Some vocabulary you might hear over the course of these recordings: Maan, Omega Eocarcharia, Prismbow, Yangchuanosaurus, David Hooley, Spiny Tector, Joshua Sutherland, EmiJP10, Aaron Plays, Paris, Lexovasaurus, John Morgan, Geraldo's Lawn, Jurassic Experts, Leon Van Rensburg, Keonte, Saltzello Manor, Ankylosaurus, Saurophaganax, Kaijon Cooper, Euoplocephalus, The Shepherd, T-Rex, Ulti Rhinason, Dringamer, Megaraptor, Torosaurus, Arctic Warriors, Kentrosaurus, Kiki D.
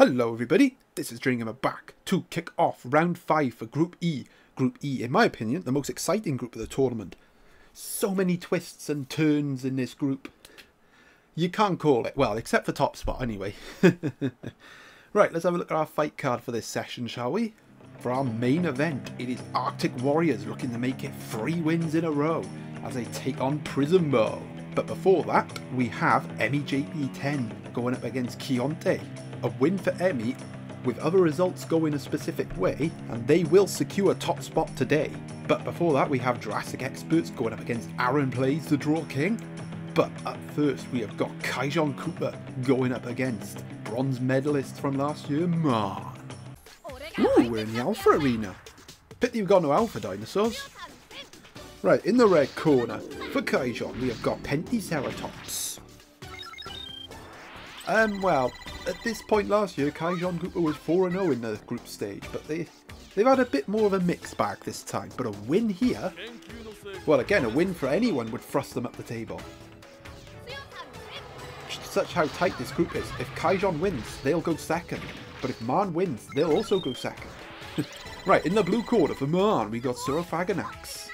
Hello everybody, this is Dringamer back to kick off round 5 for Group E. Group E, in my opinion, the most exciting group of the tournament. So many twists and turns in this group. You can't call it, well, except for top spot anyway. Right, let's have a look at our fight card for this session, shall we? For our main event, it is Arctic Warriors looking to make it 3 wins in a row as they take on Prismbow. But before that, we have EmiJP10 going up against Keonte. A win for Emi, with other results going a specific way, and they will secure top spot today. But before that, we have Jurassic Experts going up against Aaron Plays, the Draw King. But up first, we have got Kaijon Cooper going up against bronze medalist from last year, Maan. Ooh, we're in the Alpha Arena. Pity you've got no Alpha Dinosaurs. Right, in the red corner, for Kaijon, we have got Pentaceratops. Well, at this point last year, Kaijon Cooper was 4-0 in the group stage, but they've had a bit more of a mixed bag this time. But a win here, well, again, a win for anyone would thrust them up the table. Such how tight this group is. If Kaijon wins, they'll go second. But if Maan wins, they'll also go second. Right, in the blue corner for Maan, we got Saurophaganax.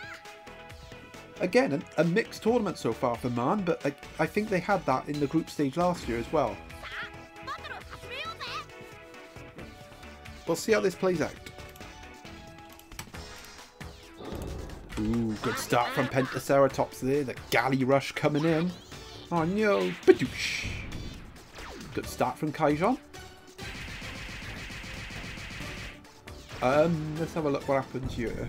Again, a mixed tournament so far for Maan, but I think they had that in the group stage last year as well. We'll see how this plays out. Ooh, good start from Pentaceratops there. The galley rush coming in. Oh no. Badoosh. Good start from Kaijon. Let's have a look what happens here.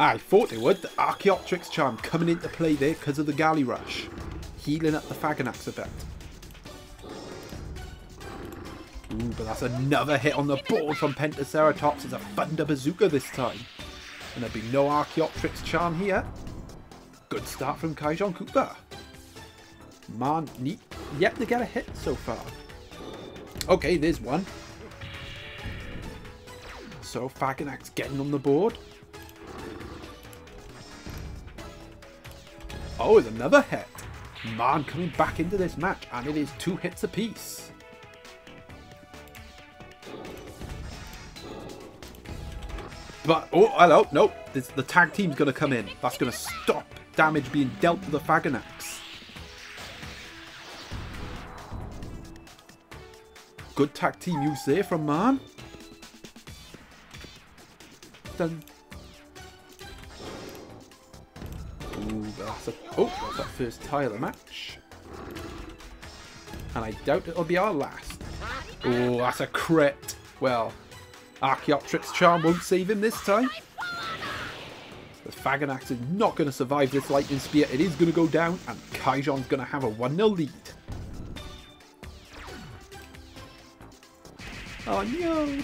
I thought it would. The Archaeopteryx charm coming into play there because of the galley rush. Healing up the Faganax effect. Ooh, but that's another hit on the board from Pentaceratops. It's a Thunder Bazooka this time. And there'll be no Archaeopteryx charm here. Good start from Kaijon Cooper. Maan yet to get a hit so far. Okay, there's one. So Faganax getting on the board. Oh, there's another hit. Maan coming back into this match, and it is 2 hits apiece. But, oh, hello, nope. The tag team's going to come in. That's going to stop damage being dealt to the Faganax. Good tag team use there from Maan. Done. Ooh, that's our first tie of the match. And I doubt it'll be our last. Oh, that's a crit. Well, Archaeopteryx charm won't save him this time. The Faganax is not going to survive this lightning spear. It is going to go down, and Kaijon's going to have a 1-0 lead. Oh no!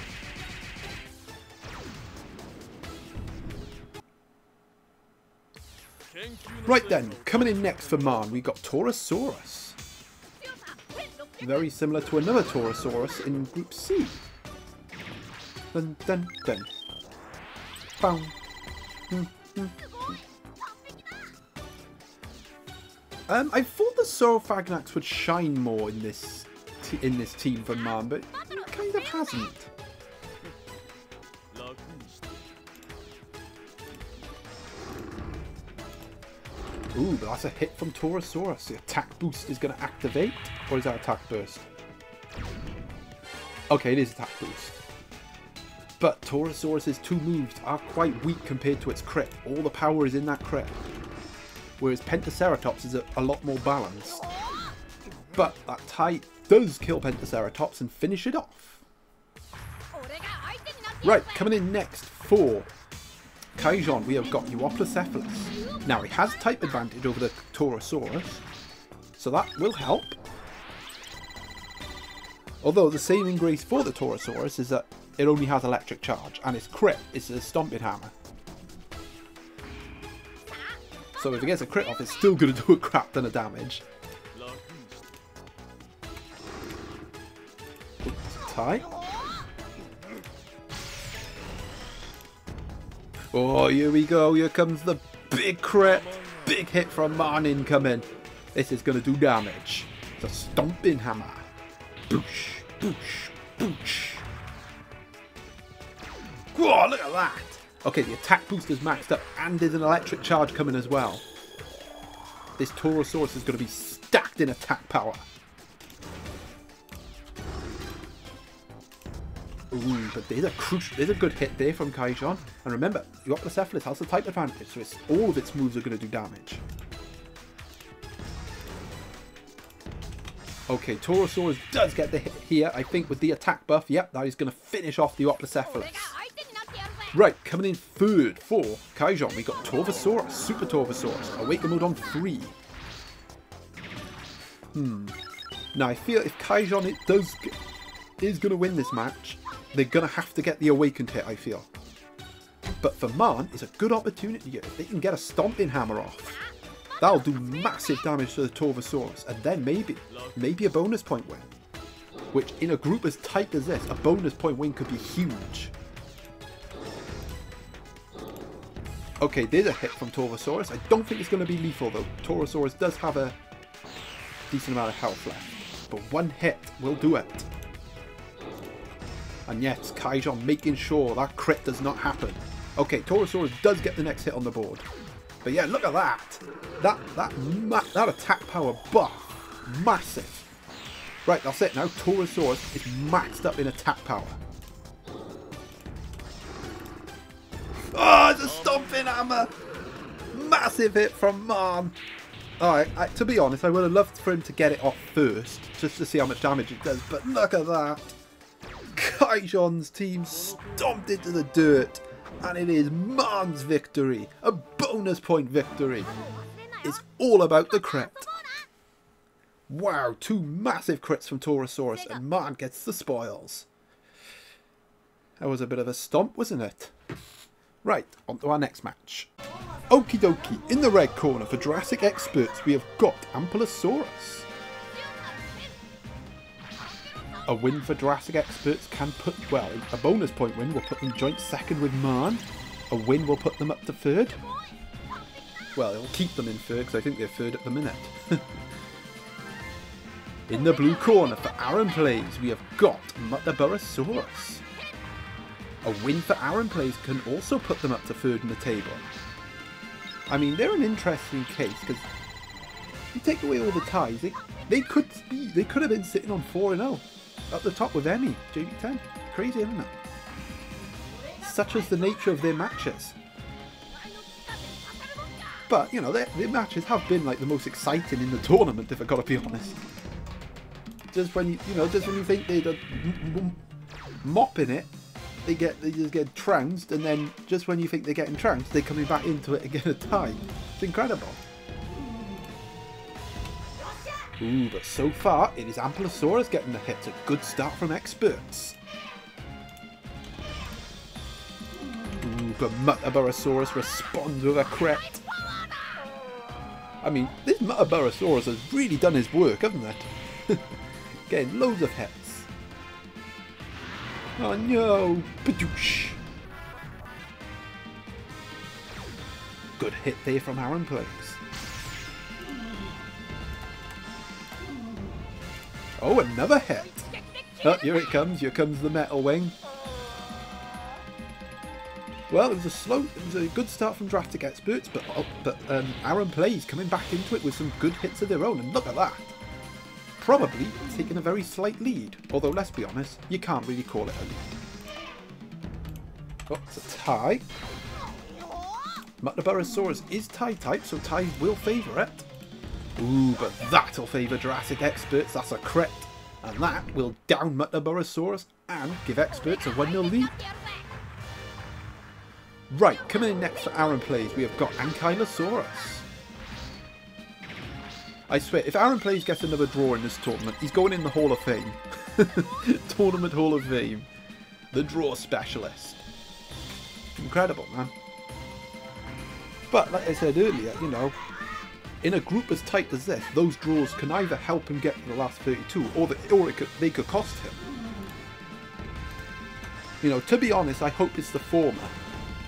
Right then, coming in next for Maan, we got Torosaurus. Very similar to another Torosaurus in Group C. Dun dun dun. Boom. I thought the Saurophaganax would shine more in this team for Maan, but it kind of hasn't. Ooh, but that's a hit from Torosaurus. The attack boost is going to activate, or is that attack burst? Okay, it is attack boost. But Torosaurus' 2 moves are quite weak compared to its crit. All the power is in that crit. Whereas Pentaceratops is a lot more balanced. But that tie does kill Pentaceratops and finish it off. Right, coming in next for Kaijon, we have got Euoplocephalus. Now, he has type advantage over the Torosaurus, so that will help. Although the saving grace for the Torosaurus is that it only has electric charge, and its crit is a stomping hammer. So if it gets a crit off, it's still going to do a crap ton of damage. Oops, tie. Oh, here we go. Here comes the big crit. Big hit from Maan incoming. This is going to do damage. It's a stomping hammer. Boosh, boosh, boosh. Whoa, look at that. Okay, the attack booster's maxed up and there's an electric charge coming as well. This Torosaurus is going to be stacked in attack power. Ooh, but there's a good hit there from Kaijon. And remember, Euoplocephalus has the type advantage, so it's, all of its moves are going to do damage. Okay, Torosaurus does get the hit here, I think, with the attack buff. Yep, that is going to finish off the Euoplocephalus. Right, coming in third for Kaijon, we got Torvosaurus, Super Torvosaurus, Awaken Mode on 3. Now, I feel if Kaijon is going to win this match, they're going to have to get the Awakened hit, I feel. But for Maan, it's a good opportunity here. They can get a Stomping Hammer off. That'll do massive damage to the Torvosaurus, and then maybe a bonus point win. Which, in a group as tight as this, a bonus point win could be huge. Okay, there's a hit from Torvosaurus. I don't think it's going to be lethal, though. Torosaurus does have a decent amount of health left. But one hit will do it. And yet, Kaijon making sure that crit does not happen. Okay, Torosaurus does get the next hit on the board. But yeah, look at that. That attack power buff. Massive. Right, that's it now. Torosaurus is maxed up in attack power. Oh, it's a Stomping Hammer. Massive hit from Maan. Alright, to be honest, I would have loved for him to get it off first, just to see how much damage it does. But look at that. Kaijon's team stomped into the dirt. And it is Maan's victory. A bonus point victory. It's all about the crit. Wow, two massive crits from Torosaurus and Maan gets the spoils. That was a bit of a stomp, wasn't it? Right, on to our next match. Okie dokie, in the red corner for Jurassic Experts, we have got Ampelosaurus. A win for Jurassic Experts can put, well, a bonus point win will put them joint second with Maan. A win will put them up to third. Well, it'll keep them in third because I think they're third at the minute. In the blue corner for Aaron Plays, we have got Muttaburrasaurus. A win for Aaron Plays can also put them up to third in the table. I mean, they're an interesting case because you take away all the ties, they could have been sitting on 4-0. At the top with EmiJP10. Crazy, isn't it? Such is the nature of their matches. But, you know, their matches have been like the most exciting in the tournament, if I've got to be honest. Just when you think they're mopping it, they just get trounced, and then just when you think they're getting trounced, they're coming back into it again at a time. It's incredible. Ooh, but so far, it is Ampelosaurus getting the hits. A good start from Experts. Ooh, but Muttaburrasaurus responds with a crit. I mean, this Muttaburrasaurus has really done his work, hasn't it? Getting loads of hits. Oh no! Padoosh! Good hit there from Aaron Plays. Oh, another hit! Oh, here it comes. Here comes the Metal Wing. Well, it was a good start from Drastic Experts, but Aaron Plays coming back into it with some good hits of their own, and look at that! Probably taking a very slight lead, although let's be honest, you can't really call it a lead. Oh, it's a tie. Muttaburrasaurus is tie type, so ties will favour it. Ooh, but that'll favour Jurassic Experts, that's a crit. And that will down Muttaburrasaurus and give Experts a 1-0 lead. Right, coming in next for Aaron Plays, we have got Ankylosaurus. I swear, if Aaron Plays gets another draw in this tournament, he's going in the Hall of Fame. Tournament Hall of Fame. The draw specialist. Incredible, man. But like I said earlier, you know, in a group as tight as this, those draws can either help him get to the last 32 or they could cost him. You know, to be honest, I hope it's the former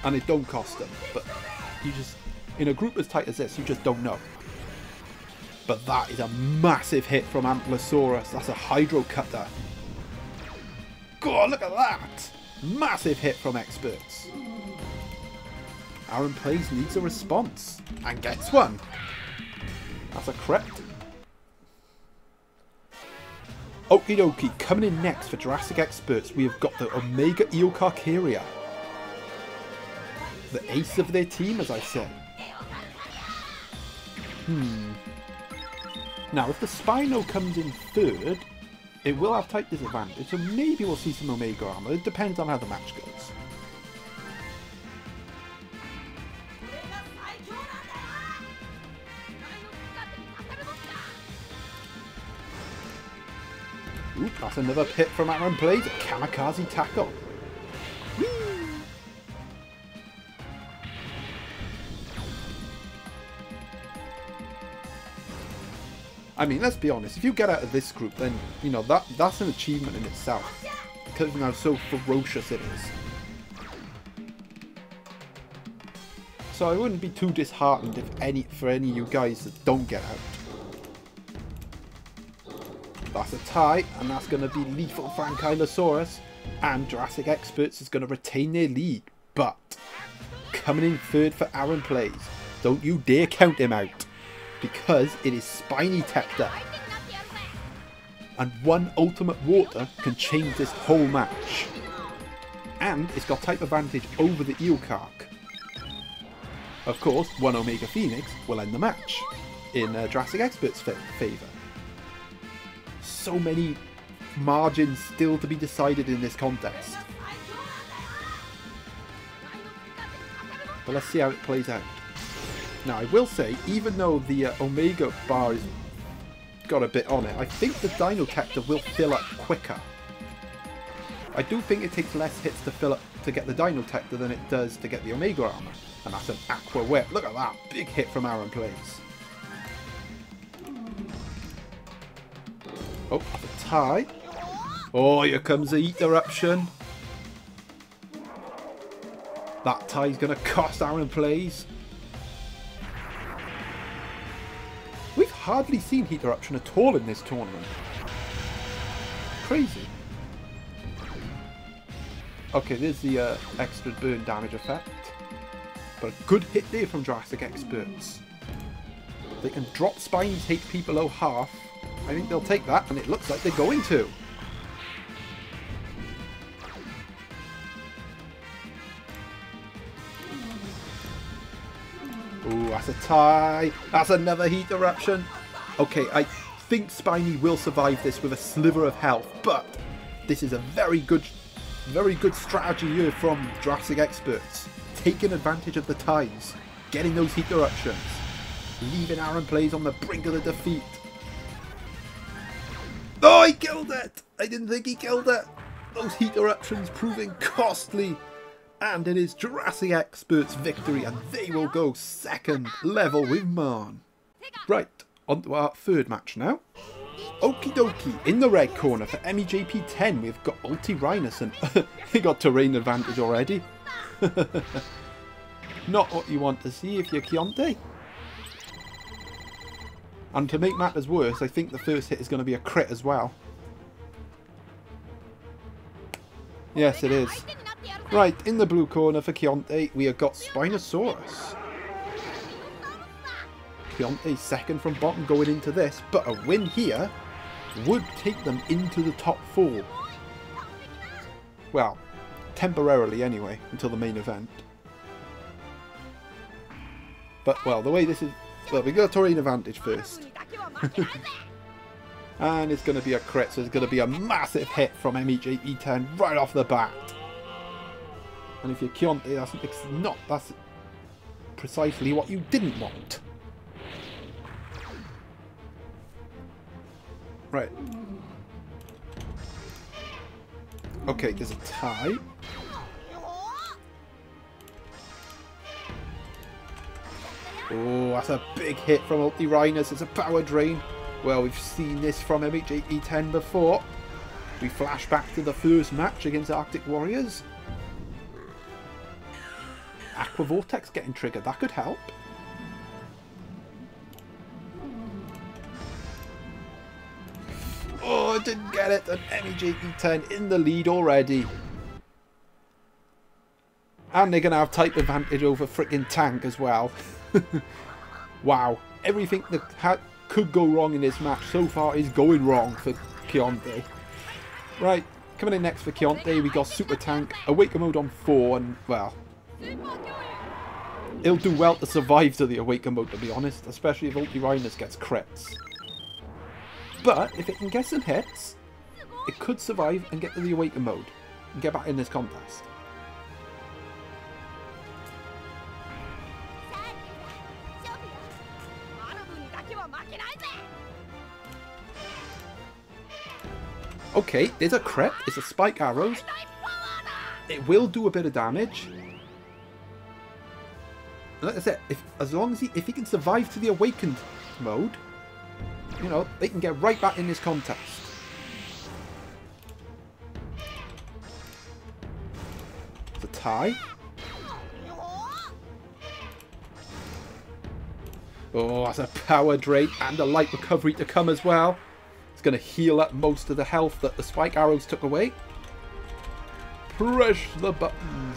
and it don't cost him. But you just, in a group as tight as this, you just don't know. But that is a massive hit from Ampelosaurus. That's a Hydro Cutter. God, look at that! Massive hit from Experts. Aaron Plays needs a response and gets one. That's a crit. Okie dokie, coming in next for Jurassic Experts, we have got the Omega Eocarcharia. The ace of their team, as I said. Now, if the Spino comes in third, it will have type disadvantage, so maybe we'll see some Omega armor. It depends on how the match goes. Oop, that's another pit from Aaron Plays, kamikaze tackle. Whee! I mean, let's be honest, if you get out of this group, then, you know, that's an achievement in itself. Because of how so ferocious it is. So I wouldn't be too disheartened if for any of you guys that don't get out. That's a tie, and that's going to be lethal for Ankylosaurus, and Jurassic Experts is going to retain their lead. But coming in third for Aaron Plays, don't you dare count him out, because it is Spiny Tector, and one Ultimate Water can change this whole match, and it's got type advantage over the Eocarch. Of course, one Omega Phoenix will end the match in Jurassic Experts' favour. So many margins still to be decided in this contest. But let's see how it plays out. Now, I will say, even though the Omega bar has got a bit on it, I think the Dino Tector will fill up quicker. I do think it takes less hits to fill up to get the Dino Tector than it does to get the Omega armor. And that's an Aqua Whip. Look at that. Big hit from Aaron Plays. Oh, a tie. Oh, here comes the Heat Eruption. That tie is going to cost Aaron Plays. We've hardly seen Heat Eruption at all in this tournament. Crazy. Okay, there's the extra burn damage effect. But a good hit there from Jurassic Experts. They can drop Spine's HP below half. I think they'll take that, and it looks like they're going to. Ooh, that's a tie. That's another Heat Eruption. Okay, I think Spiny will survive this with a sliver of health, but this is a very good strategy here from Jurassic Experts. Taking advantage of the ties, getting those Heat Eruptions, leaving Aaron Plays on the brink of the defeat. Oh, he killed it! I didn't think he killed it! Those Heat Eruptions proving costly. And it is Jurassic Experts' victory, and they will go second level with Maan. Right, on to our third match now. Okie dokie, in the red corner for EmiJP10, we've got Ulti Rhinason. He got terrain advantage already. Not what you want to see if you're Keonte. And to make matters worse, I think the first hit is going to be a crit as well. Yes, it is. Right, in the blue corner for Keonte, we have got Spinosaurus. Keonte second from bottom going into this, but a win here would take them into the top four. Well, temporarily anyway, until the main event. But, well, the way this is... Well, we got a terrain advantage first. And it's going to be a crit, so it's going to be a massive hit from EmiJP10 right off the bat. And if you're Keonte, that's precisely what you didn't want. Right. Okay, there's a tie. Oh, that's a big hit from Ulti Rhinason. It's a power drain. Well, we've seen this from EmiJP10 before. We flash back to the first match against Arctic Warriors. Aqua Vortex getting triggered. That could help. didn't get it, and EmiJP10 in the lead already. And they're going to have type advantage over frickin' Tank as well. Wow. Everything that could go wrong in this match so far is going wrong for Keonte. Right, coming in next for Keonte, we got Super Tank, Awaker Mode on 4, and, well, it'll do well to survive to the Awaker Mode, to be honest, especially if Ulti Rhinason gets crits. But if it can get some hits, it could survive and get to the Awaker Mode and get back in this contest. Okay, there's a crit. It's a spike arrows. It will do a bit of damage. Like I said, as long as he can survive to the awakened mode, you know, they can get right back in this contest. It's a tie. Oh, that's a power drain and a light recovery to come as well. Going to heal up most of the health that the spike arrows took away. Press the buttons.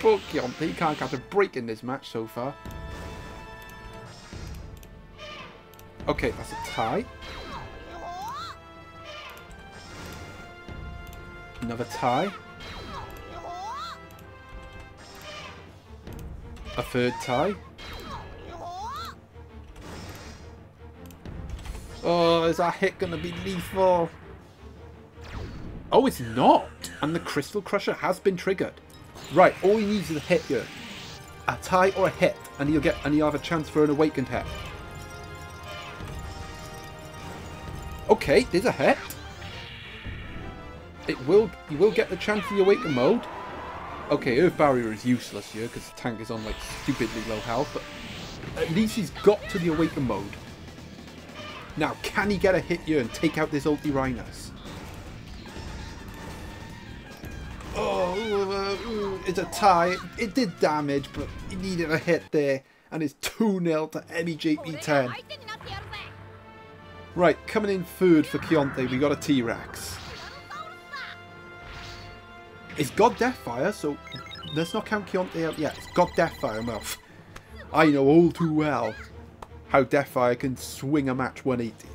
Poor Keonte, he can't catch a break in this match so far. Okay, that's a tie. Another tie. A third tie. Oh, is that hit going to be lethal? Oh, it's not. And the Crystal Crusher has been triggered. Right, all he needs is a hit here. A tie or a hit, and he'll have a chance for an awakened hit. Okay, there's a hit. You will get the chance in the awakened mode. Okay, Earth Barrier is useless here because the tank is on like stupidly low health, but at least he's got to the awaken mode. Now, can he get a hit here and take out this Ulti Rhinason? Oh, it's a tie. It did damage, but he needed a hit there, and it's 2-0 to EmiJP10. Right, coming in third for Keonte, we got a T-Rex. It's got Deathfire, so let's not count Keonte out yet. It's got Deathfire. Well, I know all too well how Deathfire can swing a match 180.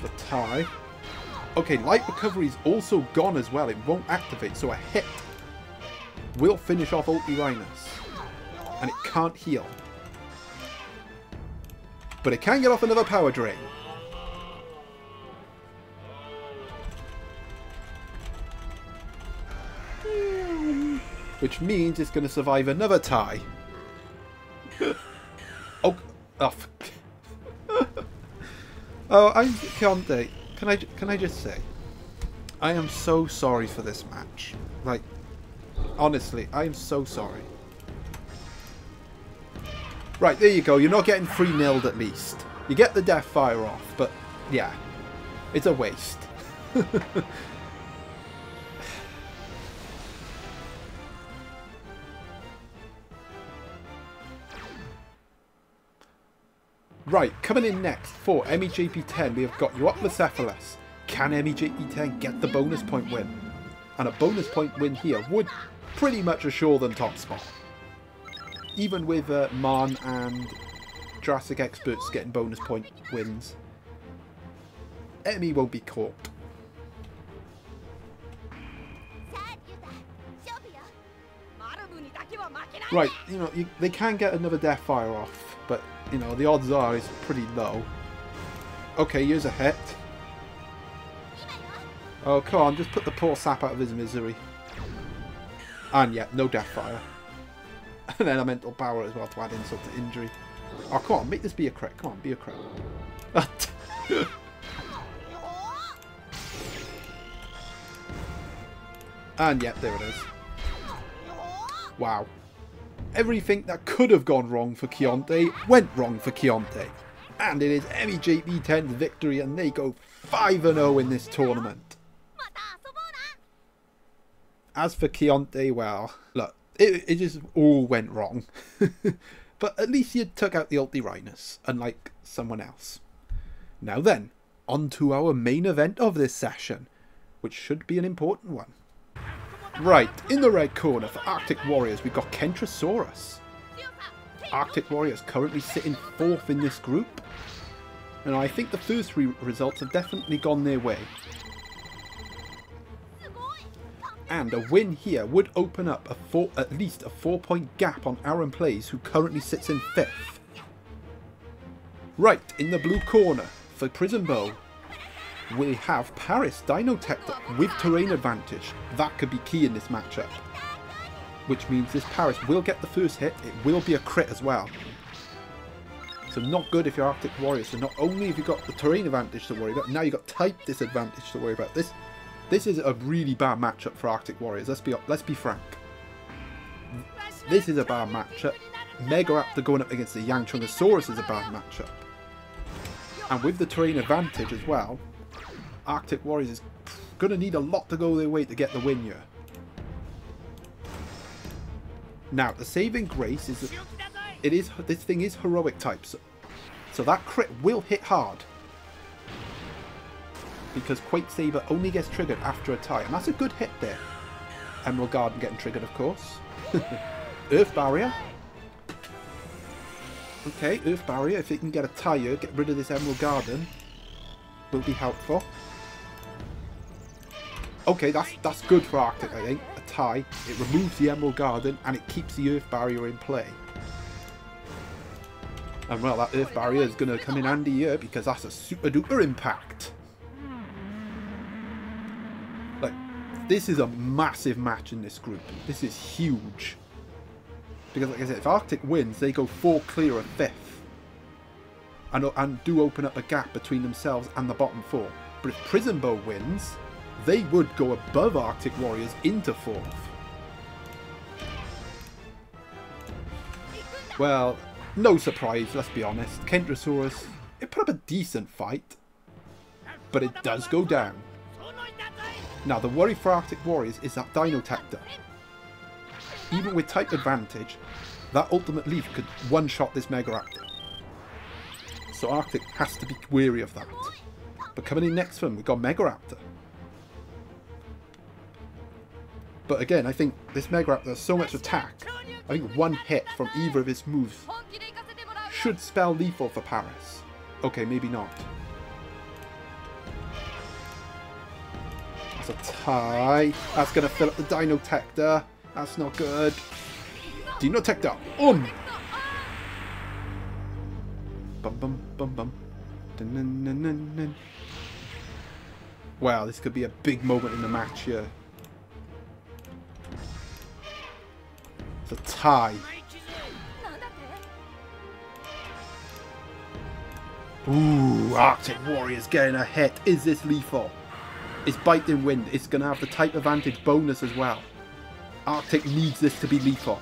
The tie. Okay, Light Recovery is also gone as well. It won't activate, so a hit will finish off Ulti Rhinason. And it can't heal. But it can get off another power drain. Which means it's going to survive another tie. Oh, oh. Oh, I'm Keonte. Can I just say, I am so sorry for this match. Like, honestly, I am so sorry. Right, there you go. You're not getting 3-0'd at least. You get the death fire off, but yeah, it's a waste. Right, coming in next for EmiJP10, we have got Euoplocephalus. Can EmiJP10 get the bonus point win? And a bonus point win here would pretty much assure them top spot. Even with Maan and Jurassic Experts getting bonus point wins, Emi won't be caught. Right, you know, they can get another death fire off, but, you know, the odds are it's pretty low. Okay, here's a hit. Oh, come on, just put the poor sap out of his misery. And yeah, no death fire. And elemental power as well to add insult to injury. Oh, come on, make this be a crit. Come on, be a crit. And yep, there it is. Wow. Everything that could have gone wrong for Keonte went wrong for Keonte. and it is EmiJP10's victory, and they go 5-0 in this tournament. As for Keonte, well, look, it just all went wrong. But at least you took out the Ulti Rhinason, unlike someone else. Now then, on to our main event of this session, which should be an important one. Right, in the red corner for Arctic Warriors, we've got Kentrosaurus. Arctic Warriors currently sitting 4th in this group. And I think the first three results have definitely gone their way. And a win here would open up at least a 4-point gap on Aaron Plays, who currently sits in 5th. Right, in the blue corner for Prismbow, we have Paris, Dino Tector with terrain advantage. That could be key in this matchup, which means this Paris will get the first hit. It will be a crit as well, so not good if you're Arctic Warriors. So not only have you got the terrain advantage to worry about, now you've got type disadvantage to worry about. This is a really bad matchup for Arctic Warriors. Let's be frank. This is a bad matchup. Megaraptor going up against the Yangchuanosaurus is a bad matchup, and with the terrain advantage as well, Arctic Warriors is going to need a lot to go their way to get the win here. Now, the saving grace is that this thing is heroic type, so that crit will hit hard, because Quake Saber only gets triggered after a tie, and that's a good hit there. Emerald Garden getting triggered, of course. Earth Barrier. Okay, Earth Barrier, if it can get a tie here, get rid of this Emerald Garden, will be helpful. Okay, that's good for Arctic, I think. A tie. It removes the Emerald Garden and it keeps the Earth Barrier in play. And well, that Earth Barrier is going to come in handy here, because that's a super duper impact. Like, this is a massive match in this group. This is huge. Because like I said, if Arctic wins, they go 4 clear of 5th. And do open up a gap between themselves and the bottom 4. But if Prismbow wins, they would go above Arctic Warriors into 4th. Well, no surprise, let's be honest. Kentrosaurus, it put up a decent fight, but it does go down. Now, the worry for Arctic Warriors is that Dino Tector. Even with type advantage, that Ultimate Leaf could one-shot this Megaraptor. So Arctic has to be wary of that. But coming in next for them, we've got Megaraptor. But again, I think this Megaraptor has so much attack. I think one hit from either of his moves should spell lethal for Paris. Okay, maybe not. That's a tie. That's going to fill up the Dino Tector. That's not good. Dino Tector. Bum bum bum bum. Dun, dun, dun, dun, dun. Wow, this could be a big moment in the match here. A tie. Ooh, Arctic Warrior's getting a hit. Is this lethal? It's biting wind. It's going to have the type advantage bonus as well. Arctic needs this to be lethal.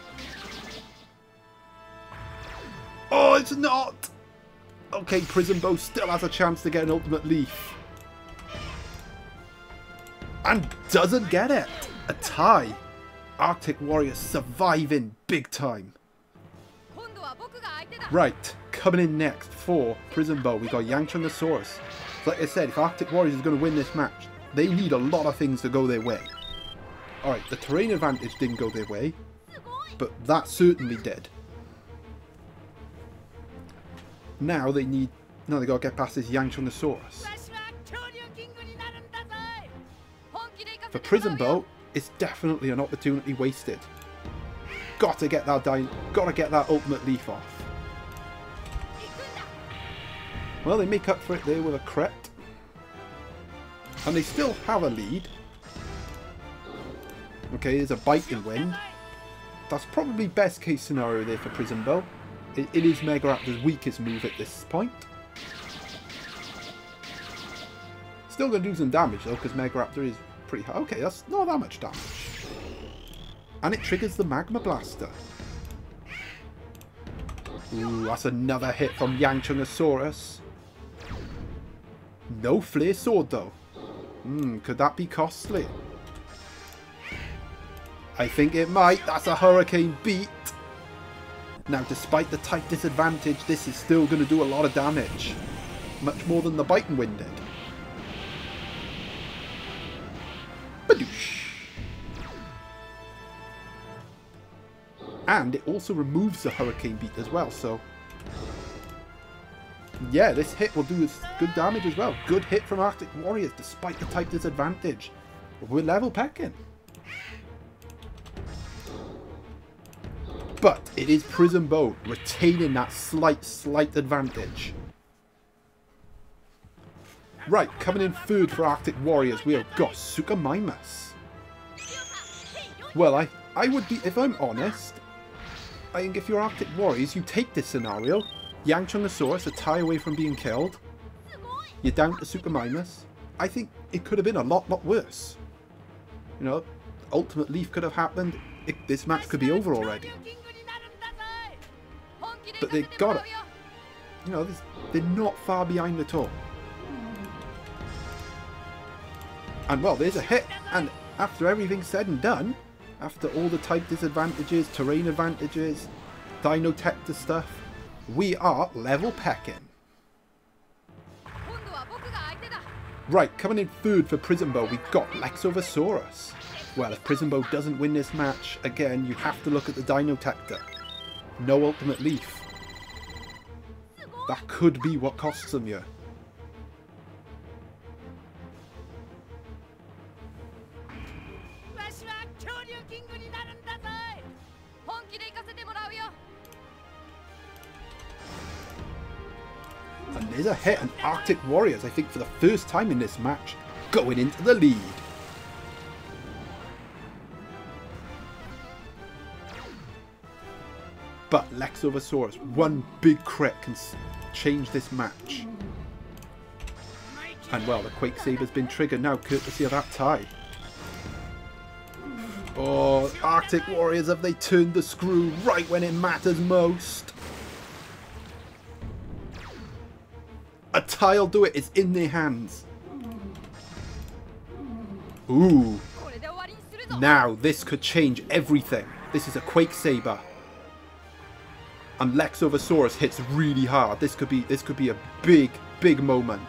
Oh, it's not. Okay, Prismbow still has a chance to get an Ultimate Leaf. And doesn't get it. A tie. Arctic Warriors surviving big time. Right, coming in next for Prismbow, we got Yangchuanosaurus. Like I said, if Arctic Warriors is going to win this match, they need a lot of things to go their way. Alright, the terrain advantage didn't go their way, but that certainly did. Now they need... Now they got to get past this Yangchuanosaurus. For Prismbow, it's definitely an opportunity wasted. Gotta get that Ultimate Leaf off. Well, they make up for it there with a crit, and they still have a lead. Okay, there's a biting wind. That's probably best case scenario there for Prismbow. It is Megaraptor's weakest move at this point. Still gonna do some damage though, because Megaraptor is pretty high. Okay, that's not that much damage. And it triggers the Magma Blaster. Ooh, that's another hit from Yangchuanosaurus. No Flare Sword, though. Could that be costly? I think it might. That's a Hurricane beat. Now, despite the tight disadvantage, this is still going to do a lot of damage. Much more than the Biting Wind did. Badoosh. And it also removes the Hurricane beat as well, so... yeah, this hit will do good damage as well. Good hit from Arctic Warriors, despite the type disadvantage. We're level pecking. But it is Prismbow retaining that slight advantage. Right, coming in third for Arctic Warriors, we have got Suchomimus. Well, I would be, if I'm honest, I think if you're Arctic Warriors, you take this scenario. Yangchuanosaurus, a tie away from being killed. You're down to Suchomimus. I think it could have been a lot worse. You know, Ultimate Leaf could have happened. This match could be over already. But they got it. You know, they're not far behind at all. And well, there's a hit. And after everything's said and done, after all the type disadvantages, terrain advantages, Dino Tector stuff, we are level pecking. Right, coming in third for Prismbow, we've got Lexovasaurus. Well, if Prismbow doesn't win this match, again, you have to look at the Dino Tector. No Ultimate Leaf. That could be what costs them here. And there's a hit, and Arctic Warriors, I think for the first time in this match, going into the lead. But Lexovasaurus, one big crit can change this match. And well, the Quake Saber's been triggered now, courtesy of that tie. Oh, Arctic Warriors, have they turned the screw right when it matters most? A tie'll do it, it's in their hands. Ooh. Now, this could change everything. This is a Quake Saber. And Lexovasaurus hits really hard. This could be a big moment.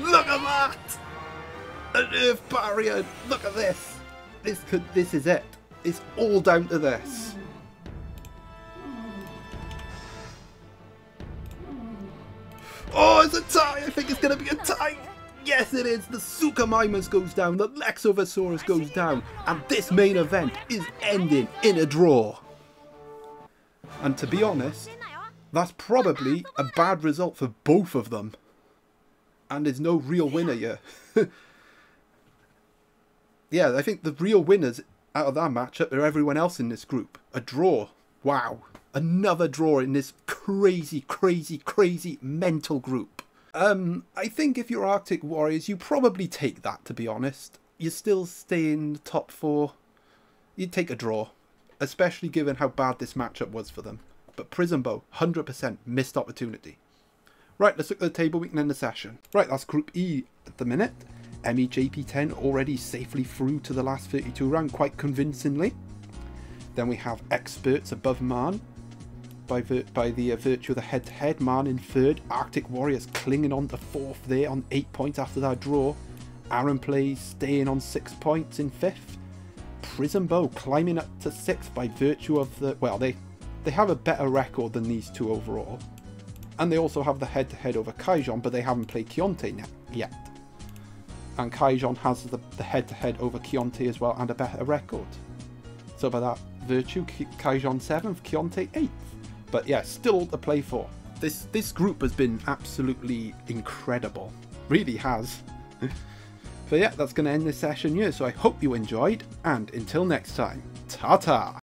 Look at that! An Earth Barrier! Look at this! This is it. It's all down to this. Oh, it's a tie! I think it's gonna be a tie! Yes it is! The Suchomimus goes down, the Lexovasaurus goes down, and this main event is ending in a draw. And to be honest, that's probably a bad result for both of them. And there's no real winner here. Yeah, I think the real winners out of that matchup are everyone else in this group. A draw. Wow. Another draw in this crazy mental group. I think if you're Arctic Warriors, you probably take that, to be honest. You still stay in the top four. You'd take a draw. Especially given how bad this matchup was for them. But Prismbow, 100% missed opportunity. Right, let's look at the table. We can end the session. Right, that's Group E at the minute. EmiJP10 already safely through to the last 32 round quite convincingly. Then we have Experts above Maan. By virtue of the head-to-head, Maan in third. Arctic Warriors clinging on to fourth there on 8 points after that draw. Aaron Plays staying on 6 points in fifth. Prismbow climbing up to 6th by virtue of the... well, they have a better record than these two overall. And they also have the head-to-head over Kaijon, but they haven't played Keonte yet. And Kaijon has the head-to-head over Keonte as well and a better record. So by that virtue, Kaijon 7th, Keonte 8th. But yeah, still all to play for. This group has been absolutely incredible. Really has. So yeah, that's going to end this session here, so I hope you enjoyed, and until next time, ta-ta!